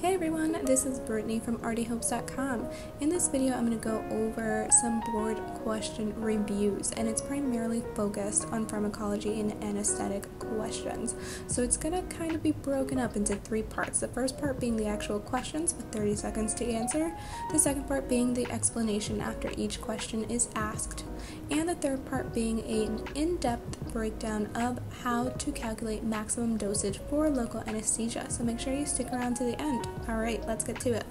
Hey everyone, this is Brittany from rdhopes.com. In this video, I'm going to go over some board question reviews, and it's primarily focused on pharmacology and anesthetic questions. So it's going to kind of be broken up into three parts. The first part being the actual questions with 30 seconds to answer, the second part being the explanation after each question is asked, and the third part being an in-depth breakdown of how to calculate maximum dosage for local anesthesia. So make sure you stick around to the end. All right, let's get to it.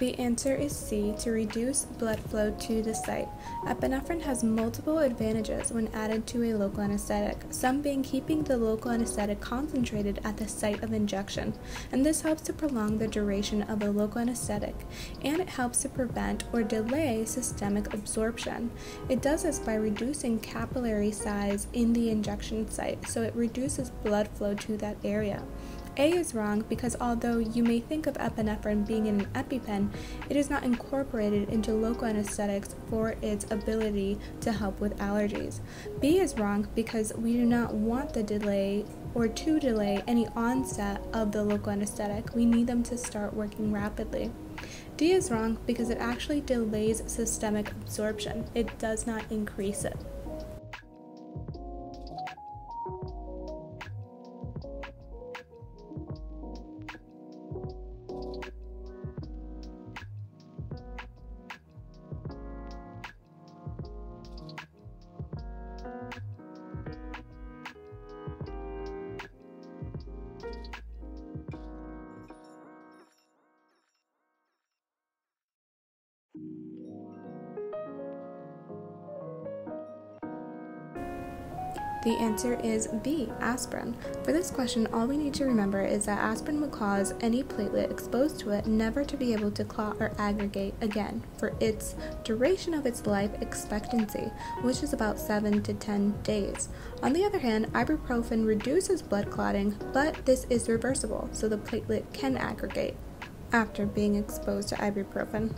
The answer is C, to reduce blood flow to the site. Epinephrine has multiple advantages when added to a local anesthetic, some being keeping the local anesthetic concentrated at the site of injection, and this helps to prolong the duration of a local anesthetic, and it helps to prevent or delay systemic absorption. It does this by reducing capillary size in the injection site, so it reduces blood flow to that area. A is wrong because although you may think of epinephrine being in an EpiPen, it is not incorporated into local anesthetics for its ability to help with allergies. B is wrong because we do not want the delay or to delay any onset of the local anesthetic. We need them to start working rapidly. D is wrong because it actually delays systemic absorption. It does not increase it. The answer is B, aspirin. For this question, all we need to remember is that aspirin would cause any platelet exposed to it never to be able to clot or aggregate again for its duration of its life expectancy, which is about 7 to 10 days. On the other hand, ibuprofen reduces blood clotting, but this is reversible, so the platelet can aggregate after being exposed to ibuprofen.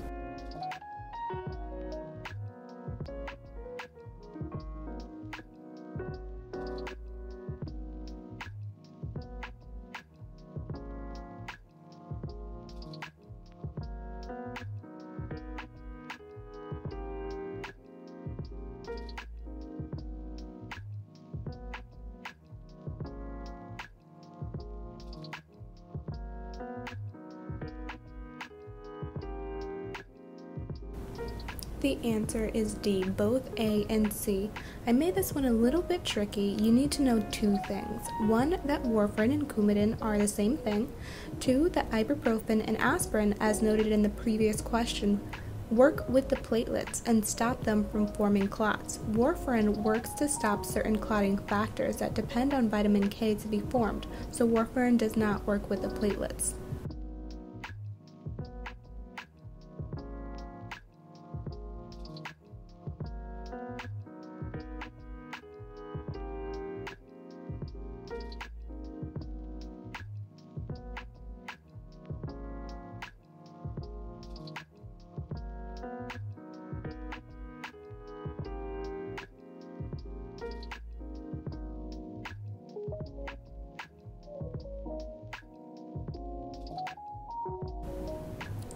The answer is D, both A and C. I made this one a little bit tricky. You need to know two things. One, that warfarin and Coumadin are the same thing. Two, that ibuprofen and aspirin, as noted in the previous question, work with the platelets and stop them from forming clots. Warfarin works to stop certain clotting factors that depend on vitamin K to be formed, so warfarin does not work with the platelets.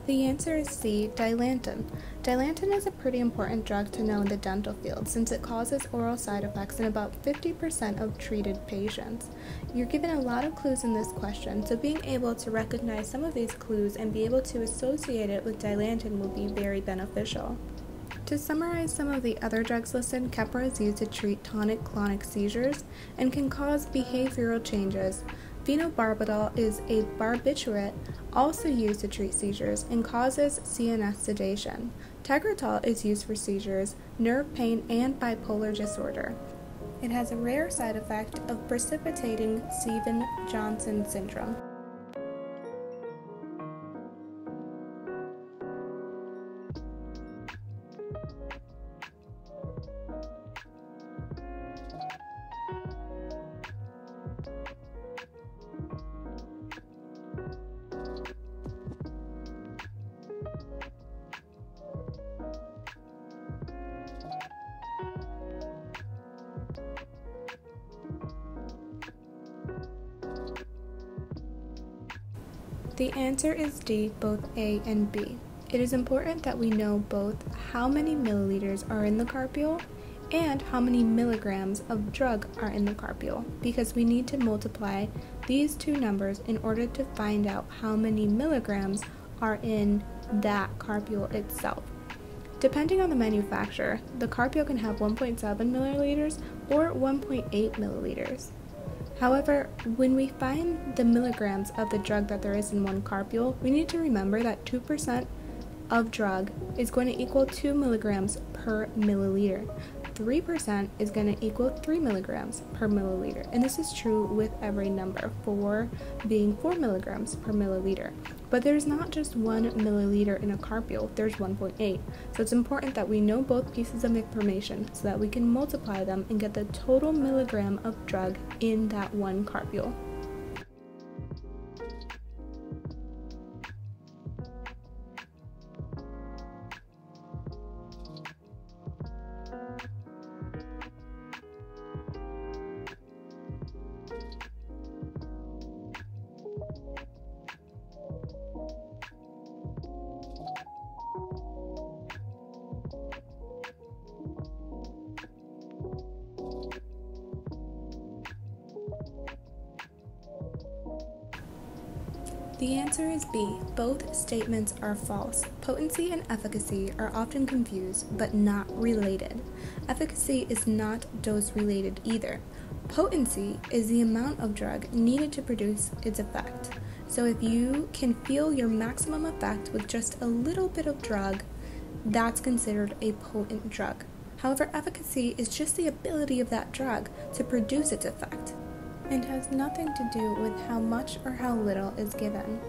The answer is C, Dilantin. Dilantin is a pretty important drug to know in the dental field since it causes oral side effects in about 50% of treated patients. You're given a lot of clues in this question, so being able to recognize some of these clues and be able to associate it with Dilantin will be very beneficial. To summarize some of the other drugs listed, Keppra is used to treat tonic-clonic seizures and can cause behavioral changes. Phenobarbital is a barbiturate also used to treat seizures and causes CNS sedation. Tegretol is used for seizures, nerve pain, and bipolar disorder. It has a rare side effect of precipitating Stevens-Johnson syndrome. The answer is D, both A and B. It is important that we know both how many milliliters are in the carpule and how many milligrams of drug are in the carpule, because we need to multiply these two numbers in order to find out how many milligrams are in that carpule itself. Depending on the manufacturer, the carpule can have 1.7 milliliters or 1.8 milliliters. However, when we find the milligrams of the drug that there is in one carpule, we need to remember that 2% of drug is going to equal 2 milligrams per milliliter. 3% is going to equal 3 milligrams per milliliter. And this is true with every number, 4 being 4 milligrams per milliliter. But there's not just 1 milliliter in a carpule, there's 1.8. So it's important that we know both pieces of information so that we can multiply them and get the total milligram of drug in that one carpule. The answer is B. Both statements are false. Potency and efficacy are often confused, but not related. Efficacy is not dose-related either. Potency is the amount of drug needed to produce its effect. So if you can feel your maximum effect with just a little bit of drug, that's considered a potent drug. However, efficacy is just the ability of that drug to produce its effect, and has nothing to do with how much or how little is given.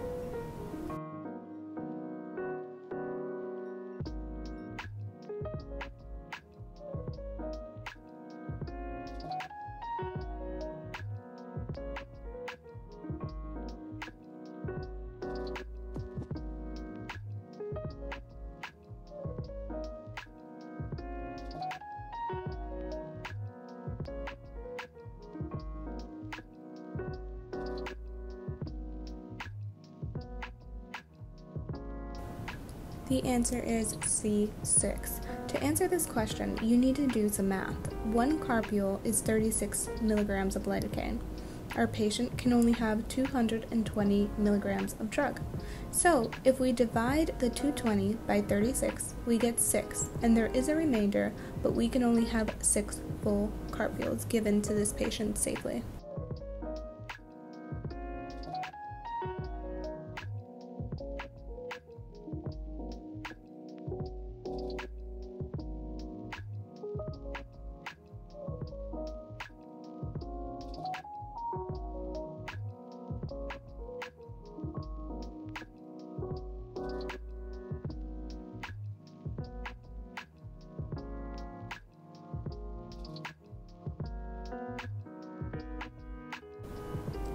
The answer is C6. To answer this question, you need to do some math. One carpule is 36 milligrams of lidocaine. Our patient can only have 220 milligrams of drug. So if we divide the 220 by 36, we get 6, and there is a remainder, but we can only have 6 full carpules given to this patient safely.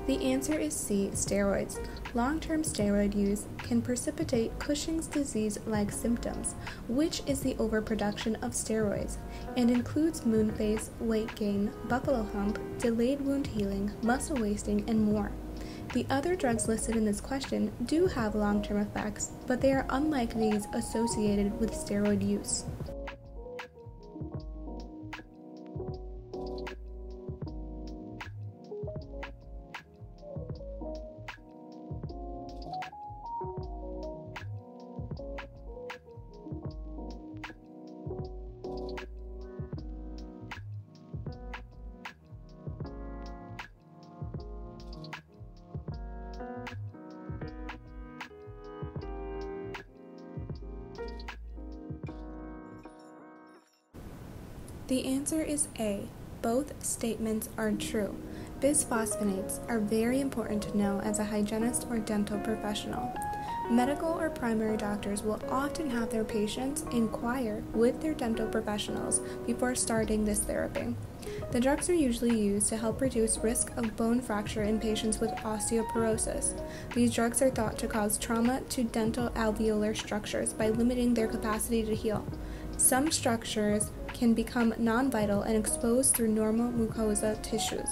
The answer is C, steroids. Long-term steroid use can precipitate Cushing's disease-like symptoms, which is the overproduction of steroids, and includes moon phase, weight gain, buffalo hump, delayed wound healing, muscle wasting, and more. The other drugs listed in this question do have long-term effects, but they are unlike these associated with steroid use. The answer is A. Both statements are true. Bisphosphonates are very important to know as a hygienist or dental professional. Medical or primary doctors will often have their patients inquire with their dental professionals before starting this therapy. The drugs are usually used to help reduce risk of bone fracture in patients with osteoporosis. These drugs are thought to cause trauma to dental alveolar structures by limiting their capacity to heal. Some structures can become non-vital and exposed through normal mucosa tissues.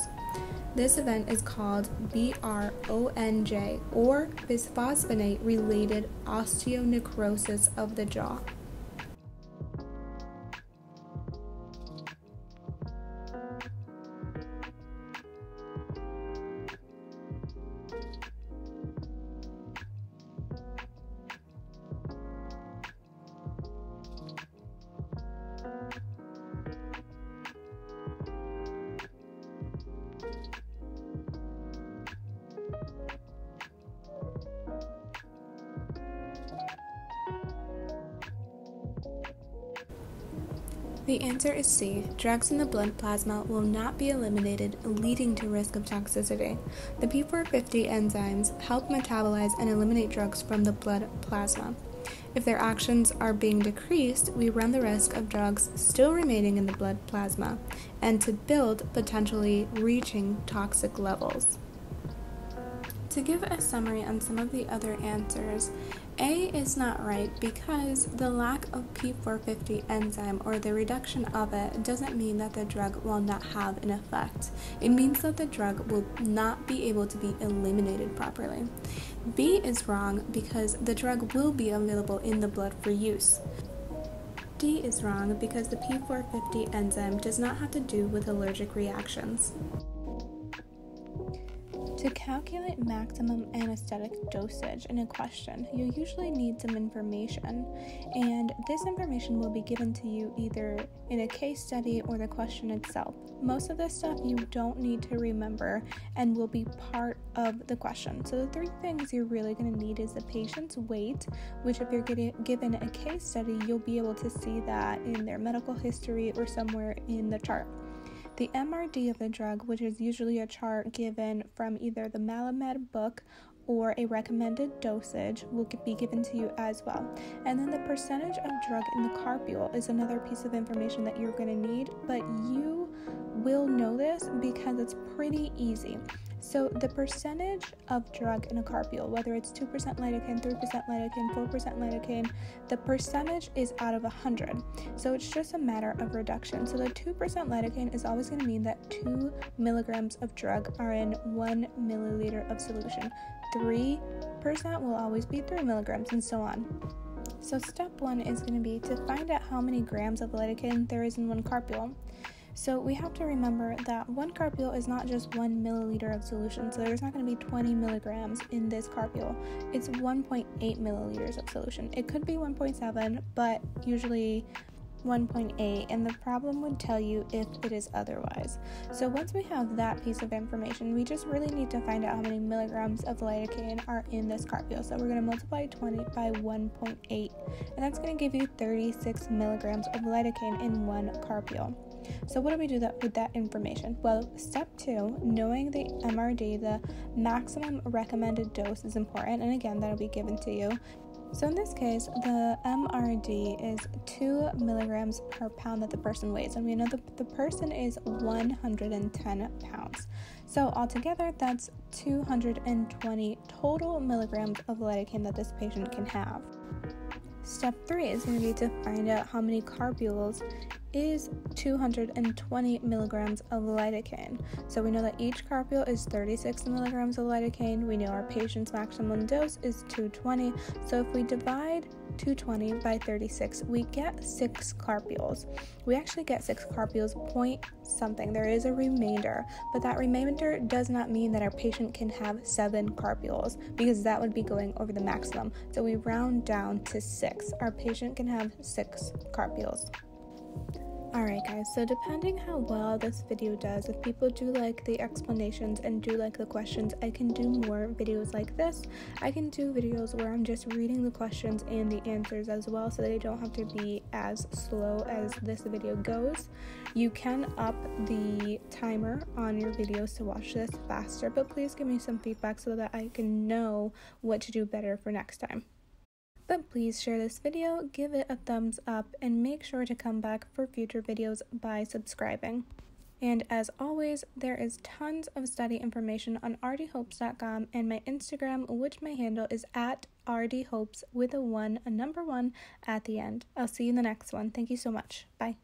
This event is called BRONJ, or bisphosphonate-related osteonecrosis of the jaw. The answer is C. Drugs in the blood plasma will not be eliminated, leading to risk of toxicity. The P450 enzymes help metabolize and eliminate drugs from the blood plasma. If their actions are being decreased, we run the risk of drugs still remaining in the blood plasma and to build, potentially reaching toxic levels. To give a summary on some of the other answers, A is not right because the lack of P450 enzyme or the reduction of it doesn't mean that the drug will not have an effect. It means that the drug will not be able to be eliminated properly. B is wrong because the drug will be available in the blood for use. D is wrong because the P450 enzyme does not have to do with allergic reactions. To calculate maximum anesthetic dosage in a question, you usually need some information, and this information will be given to you either in a case study or the question itself. Most of this stuff you don't need to remember and will be part of the question. So the three things you're really going to need is the patient's weight, which if you're given a case study, you'll be able to see that in their medical history or somewhere in the chart. The MRD of the drug, which is usually a chart given from either the Malamed book or a recommended dosage, will be given to you as well. And then the percentage of drug in the carpule is another piece of information that you're going to need, but you will know this because it's pretty easy. So the percentage of drug in a carpule, whether it's 2% lidocaine, 3% lidocaine, 4% lidocaine, the percentage is out of 100. So it's just a matter of reduction. So the 2% lidocaine is always going to mean that 2 milligrams of drug are in 1 milliliter of solution. 3% will always be 3 milligrams and so on. So step 1 is going to be to find out how many grams of lidocaine there is in one carpule. So we have to remember that one carpule is not just 1 milliliter of solution, so there's not going to be 20 milligrams in this carpule. It's 1.8 milliliters of solution. It could be 1.7, but usually 1.8, and the problem would tell you if it is otherwise. So once we have that piece of information, we just really need to find out how many milligrams of lidocaine are in this carpule. So we're going to multiply 20 by 1.8, and that's going to give you 36 milligrams of lidocaine in one carpule. So what do we do with that information? Well, step 2, knowing the MRD, the maximum recommended dose, is important, and again, that'll be given to you. So in this case, the MRD is 2 milligrams per pound that the person weighs, and we know that the person is 110 pounds. So altogether, that's 220 total milligrams of lidocaine that this patient can have. Step 3 is going to be to find out how many carpules is 220 milligrams of lidocaine. So we know that each carpule is 36 milligrams of lidocaine. We know our patient's maximum dose is 220. So if we divide 220 by 36, we get 6 carpules. We actually get 6 carpules point something. There is a remainder, but that remainder does not mean that our patient can have 7 carpules, because that would be going over the maximum. So we round down to 6. Our patient can have 6 carpules. Alright guys, so depending how well this video does, if people do like the explanations and do like the questions, I can do more videos like this. I can do videos where I'm just reading the questions and the answers as well, so they don't have to be as slow as this video goes. You can up the timer on your videos to watch this faster, but please give me some feedback so that I can know what to do better for next time. But please share this video, give it a thumbs up, and make sure to come back for future videos by subscribing. And as always, there is tons of study information on rdhopes.com and my Instagram, which my handle is @rdhopes with a number 1 at the end. I'll see you in the next one. Thank you so much. Bye.